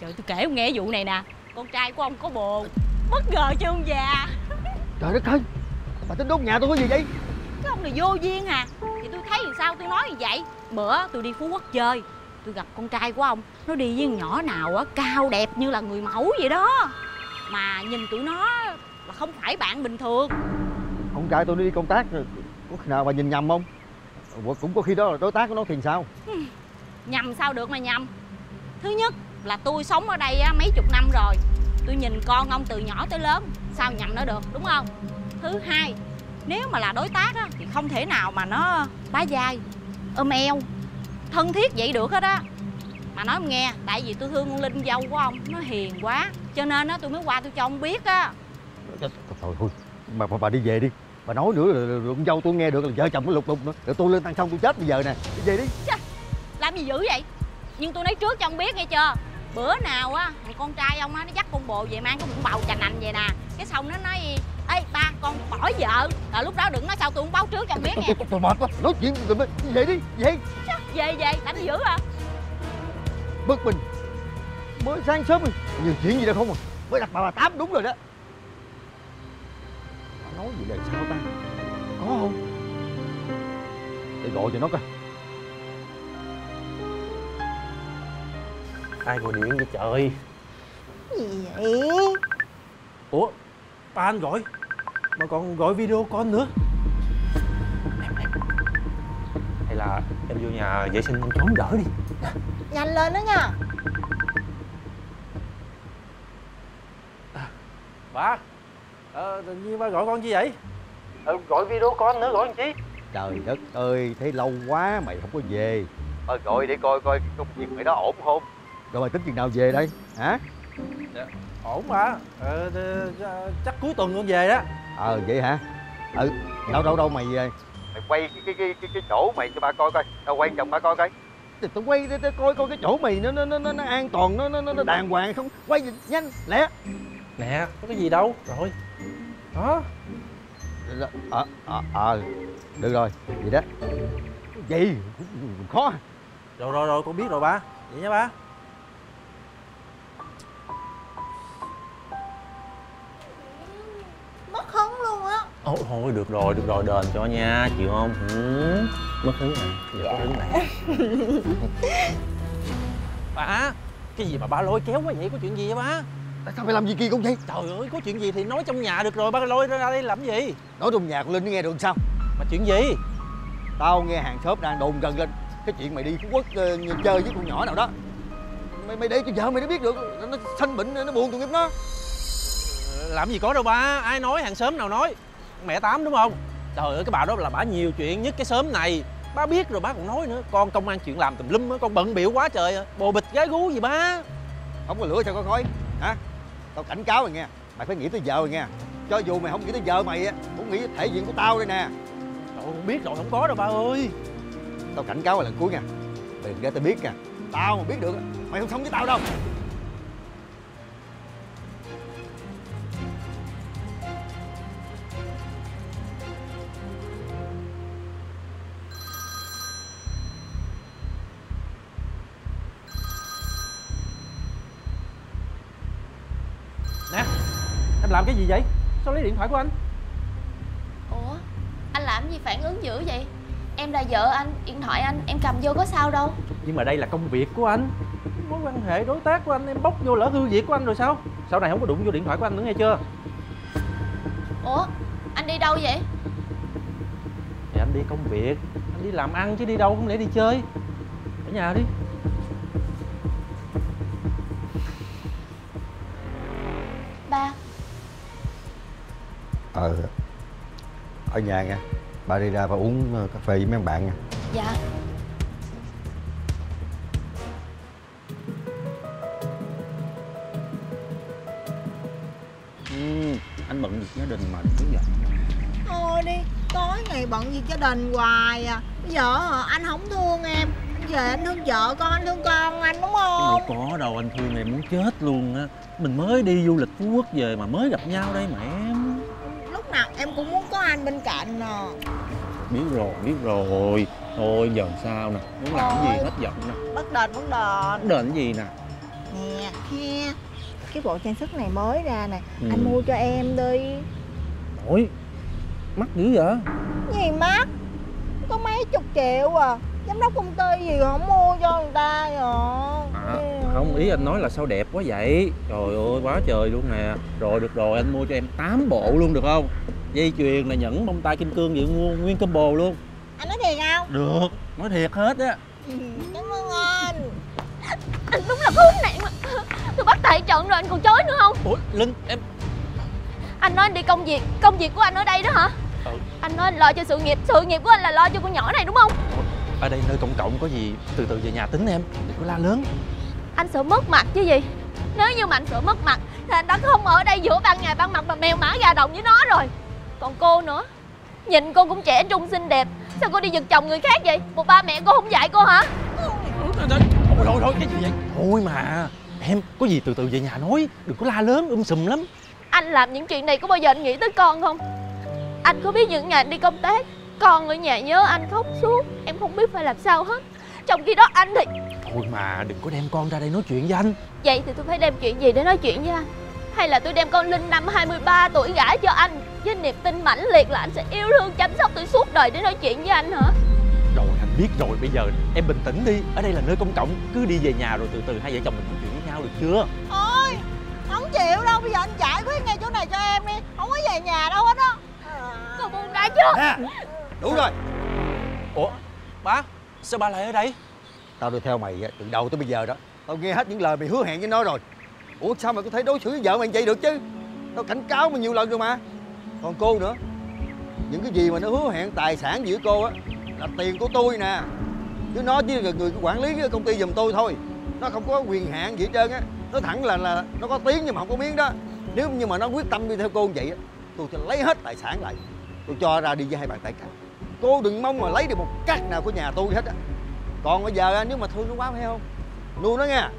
Trời, tôi kể ông nghe vụ này nè. Con trai của ông có bồ. Bất ngờ chưa ông già? Trời đất ơi, bà tính đốt nhà tôi có gì vậy? Cái ông này vô duyên à? Vậy tôi thấy làm sao tôi nói như vậy. Bữa tôi đi Phú Quốc chơi, tôi gặp con trai của ông. Nó đi với nhỏ nào á, cao đẹp như là người mẫu vậy đó. Mà nhìn tụi nó là không phải bạn bình thường. Con trai tôi đi công tác rồi, có khi nào bà nhìn nhầm không? Cũng có khi đó là đối tác của nó thì sao? Nhầm sao được mà nhầm. Thứ nhất là tôi sống ở đây á, mấy chục năm rồi. Tôi nhìn con ông từ nhỏ tới lớn, sao nhầm nó được, đúng không? Thứ hai, nếu mà là đối tác á, thì không thể nào mà nó bá vai, ôm eo, thân thiết vậy được hết á. Mà nói ông nghe, tại vì tôi thương con Linh dâu của ông, nó hiền quá, cho nên á, tôi mới qua tôi cho ông biết á. Thôi, bà đi về đi. Bà nói nữa là con dâu tôi nghe được là vợ chồng nó lục đục nữa. Rồi tôi lên tăng xong tôi chết bây giờ nè. Đi về đi. Chà, làm gì dữ vậy? Nhưng tôi nói trước cho ông biết nghe chưa? Bữa nào á, thằng con trai ông á, nó dắt con bồ về mang cái mũ bầu chành nành về nè. Cái xong nó nói, ê ba con bỏ vợ. Là lúc đó đừng nói sao tôi không báo trước cho ông biết nha. Tôi mệt quá, nói chuyện rồi mới về đi, về. Chà, về, làm gì dữ hả? Bất bình. Mới sáng sớm rồi, nhiều chuyện gì đâu không à. Mới đặt bà tám đúng rồi đó. Nói gì là sao ta? Có không? Để gọi cho nó coi. Ai gọi điện vậy trời? Gì vậy? Ủa? Ba anh gọi. Mà còn gọi video con nữa. Em. Hay là em vô nhà vệ sinh em trốn đỡ đi. Nhanh lên đó nha. Ba. Tự nhiên ba gọi con chi vậy? Gọi video con nữa, gọi làm chi? Trời đất ơi, thấy lâu quá mày không có về. Gọi để coi coi công việc mày đó ổn không? Rồi mày tính chừng nào về đây? Hả? Dạ, ổn mà. Chắc cuối tuần con về đó. Vậy hả? Đâu mày về? Mày quay cái chỗ mày cho ba coi coi. Đâu quay chồng ba coi coi. Tao quay để coi coi cái chỗ mày nó an toàn, nó đàng hoàng không? Quay nhanh, lẹ. Nè, có cái gì đâu. Rồi. Đó. Được rồi, vậy đó. Gì? Khó. Rồi, con biết rồi ba. Vậy nha ba. Mất hứng luôn á. Thôi được rồi, đền cho nha, chịu không? Mất hứng này, giờ có hứng này. Ba, cái gì mà ba lôi kéo quá vậy? Có chuyện gì vậy ba? Tại sao phải làm gì kỳ cũng vậy? Trời ơi, có chuyện gì thì nói trong nhà được rồi, ba lôi ra đây làm gì? Nói trong nhà con Linh nó nghe được sao? Mà chuyện gì? Tao nghe hàng xóm đang đồn gần lên cái chuyện mày đi Phú Quốc chơi với con nhỏ nào đó. Mày để cho vợ mày nó biết được, nó sanh bệnh, nó buồn tội nghiệp nó. Làm gì có đâu ba, ai nói, hàng xóm nào nói? Mẹ Tám đúng không? Trời ơi, cái bà đó là bả nhiều chuyện nhất cái xóm này. Ba biết rồi, ba còn nói nữa. Con công an chuyện làm tùm lum á, con bận bịu quá trời à. Bồ bịch gái gú gì ba. Không có lửa sao có khói. Hả? Tao cảnh cáo mày nghe, mày phải nghĩ tới vợ mày nghe. Cho dù mày không nghĩ tới vợ mày á, cũng nghĩ tới thể diện của tao đây nè. Trời ơi, không biết rồi, không có đâu ba ơi. Tao cảnh cáo mày lần cuối nha. Đừng để tao biết nha. Tao mà biết được, mày không sống với tao đâu. Làm cái gì vậy? Sao lấy điện thoại của anh? Ủa? Anh làm gì phản ứng dữ vậy? Em là vợ anh, điện thoại anh, em cầm vô có sao đâu. Nhưng mà đây là công việc của anh, mối quan hệ đối tác của anh, em bóc vô lỡ hư việc của anh rồi sao? Sau này không có đụng vô điện thoại của anh nữa nghe chưa? Ủa? Anh đi đâu vậy? Thì anh đi công việc, anh đi làm ăn chứ đi đâu, không lẽ đi chơi. Ở nhà đi. Ba. Ở nhà nha. Bà đi ra và uống cà phê với mấy bạn nha. Dạ. Anh bận việc gia đình mà cứ giận. Thôi đi, tối ngày bận việc gia đình hoài à. Bây giờ anh không thương em, anh về anh thương vợ con, anh thương con anh đúng không? Không có đâu, anh thương em muốn chết luôn á. Mình mới đi du lịch Phú Quốc về mà mới gặp nhau đây mà em. Nào, em cũng muốn có anh bên cạnh nè. Biết rồi. Thôi giờ sao nè, muốn làm gì hết giận nè. Bất đền. Đền gì nè. Nè kia, cái bộ trang sức này mới ra nè, anh mua cho em đi. Ôi, mắc dữ vậy? Gì mắc? Có mấy chục triệu à, giám đốc công ty gì không mua cho người ta rồi. Không, ý anh nói là sao đẹp quá vậy? Trời ơi, quá trời luôn nè. Rồi được rồi, anh mua cho em 8 bộ luôn được không? Dây chuyền là nhẫn bông tai kim cương vậy, mua nguyên combo luôn. Anh nói thiệt không? Được, nói thiệt hết á. Cảm ơn anh. Anh đúng là khốn nạn mà. Tôi bắt tại trận rồi anh còn chối nữa không? Ủa Linh em. Anh nói anh đi công việc của anh ở đây đó hả? Anh nói anh lo cho sự nghiệp của anh là lo cho con nhỏ này đúng không? Ở đây nơi công cộng có gì từ từ về nhà tính em, đừng có la lớn. Anh sợ mất mặt chứ gì. Nếu như mà anh sợ mất mặt thì anh đã không ở đây giữa ban ngày ban mặt mà mèo mã gà đồng với nó rồi. Còn cô nữa, nhìn cô cũng trẻ trung xinh đẹp, sao cô đi giật chồng người khác vậy? Một ba mẹ cô không dạy cô hả? Thôi cái gì vậy? Thôi mà em, có gì từ từ về nhà nói, đừng có la lớn sùm lắm. Anh làm những chuyện này có bao giờ anh nghĩ tới con không? Anh có biết những ngày anh đi công tác, con ở nhà nhớ anh khóc suốt, em không biết phải làm sao hết. Trong khi đó anh thì... Thôi mà đừng có đem con ra đây nói chuyện với anh. Vậy thì tôi phải đem chuyện gì để nói chuyện với anh? Hay là tôi đem con Linh năm 23 tuổi gả cho anh với niềm tin mãnh liệt là anh sẽ yêu thương chăm sóc tôi suốt đời để nói chuyện với anh hả? Rồi anh biết rồi, bây giờ em bình tĩnh đi. Ở đây là nơi công cộng, cứ đi về nhà rồi từ từ hai vợ chồng mình nói chuyện với nhau được chưa? Ôi, không chịu đâu, bây giờ anh giải quyết ngay chỗ này cho em đi. Không có về nhà đâu hết á. Cô buồn đã chưa? Nè, đủ rồi. Ủa, ba, sao ba lại ở đây? Tao đi theo mày từ đầu tới bây giờ đó, tao nghe hết những lời mày hứa hẹn với nó rồi. Ủa sao mày có thể đối xử với vợ mày vậy được chứ? Tao cảnh cáo mày nhiều lần rồi mà. Còn cô nữa, những cái gì mà nó hứa hẹn tài sản giữa cô á là tiền của tôi nè. Chứ nó chỉ là người quản lý cái công ty giùm tôi thôi, nó không có quyền hạn gì hết trơn á. Nó thẳng là nó có tiếng nhưng mà không có miếng đó. Nếu như mà nó quyết tâm đi theo cô như vậy á, tôi sẽ lấy hết tài sản lại, tôi cho ra đi với hai bàn tay trắng. Cô đừng mong mà lấy được một cắt nào của nhà tôi hết á. Còn bây giờ nếu mà thương nó quá phải không, nuôi nó nha,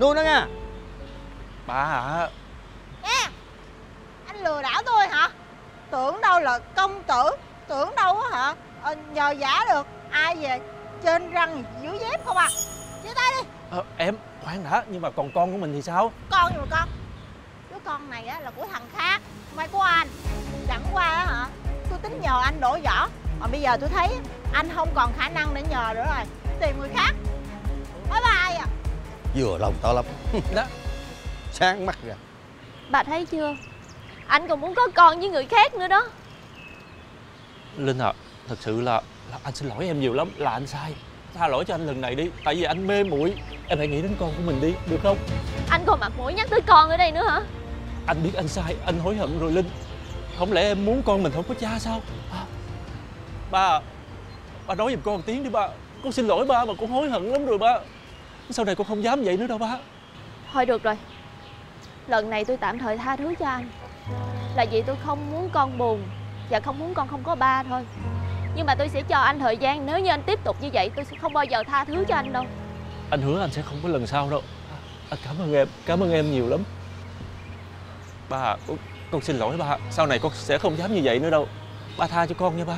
nuôi nó nha. Bà hả? Nè, anh lừa đảo tôi hả? Tưởng đâu là công tử, tưởng đâu á hả nhờ giả được. Ai về trên răng dưới dép không à? Chia tay đi. Em khoan đã, nhưng mà còn con của mình thì sao? Con gì mà con? Đứa con này á là của thằng khác, không phải của anh. Chẳng qua á hả, tôi tính nhờ anh đổ vỏ, mà bây giờ tôi thấy anh không còn khả năng để nhờ nữa rồi, tìm người khác. Bye bye. À, vừa lòng tao lắm đó, sáng mắt ra. Bà thấy chưa, anh còn muốn có con với người khác nữa đó. Linh à, thật sự là anh xin lỗi em nhiều lắm, là anh sai. Tha lỗi cho anh lần này đi, tại vì anh mê muội. Em hãy nghĩ đến con của mình đi, được không? Anh còn mặt mũi nhắc tới con ở đây nữa hả? Anh biết anh sai, anh hối hận rồi Linh. Không lẽ em muốn con mình không có cha sao? Ba nói giùm con một tiếng đi ba. Con xin lỗi ba, mà con hối hận lắm rồi ba. Sau này con không dám vậy nữa đâu ba. Thôi được rồi, lần này tôi tạm thời tha thứ cho anh, là vì tôi không muốn con buồn và không muốn con không có ba thôi. Nhưng mà tôi sẽ cho anh thời gian, nếu như anh tiếp tục như vậy tôi sẽ không bao giờ tha thứ cho anh đâu. Anh hứa anh sẽ không có lần sau đâu. Anh cảm ơn em nhiều lắm. Ba, con xin lỗi ba, sau này con sẽ không dám như vậy nữa đâu. Ba tha cho con nha ba.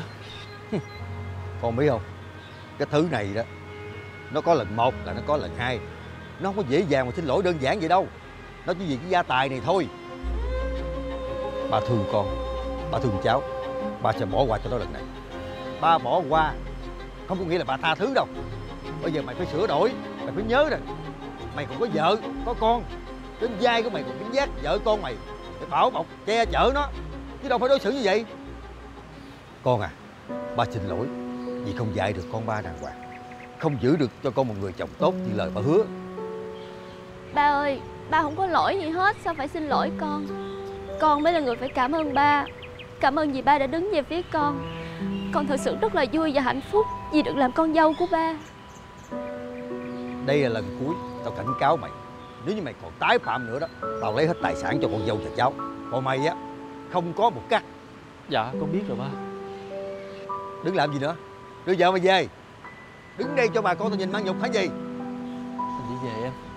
Con biết không, cái thứ này đó, nó có lần một là nó có lần hai. Nó không có dễ dàng mà xin lỗi đơn giản vậy đâu. Nó chỉ vì cái gia tài này thôi. Ba thương con, ba thương cháu, ba sẽ bỏ qua cho nó lần này. Ba bỏ qua không có nghĩa là ba tha thứ đâu. Bây giờ mày phải sửa đổi, mày phải nhớ rằng mày còn có vợ, có con. Đến vai của mày còn gánh vác vợ con mày, phải bảo bọc, che chở nó, chứ đâu phải đối xử như vậy. Con à, ba xin lỗi vì không dạy được con ba đàng hoàng, không giữ được cho con một người chồng tốt như lời ba hứa. Ba ơi, ba không có lỗi gì hết, sao phải xin lỗi con? Con mới là người phải cảm ơn ba. Cảm ơn vì ba đã đứng về phía con thật sự rất là vui và hạnh phúc vì được làm con dâu của ba. Đây là lần cuối tao cảnh cáo mày, nếu như mày còn tái phạm nữa đó, tao lấy hết tài sản cho con dâu và cháu. Còn mày á, không có một cắt. Dạ, con biết rồi ba. Đứng làm gì nữa, đưa vợ mày về. Đứng đây cho bà con tao nhìn mang nhục hả gì? Anh đi về em.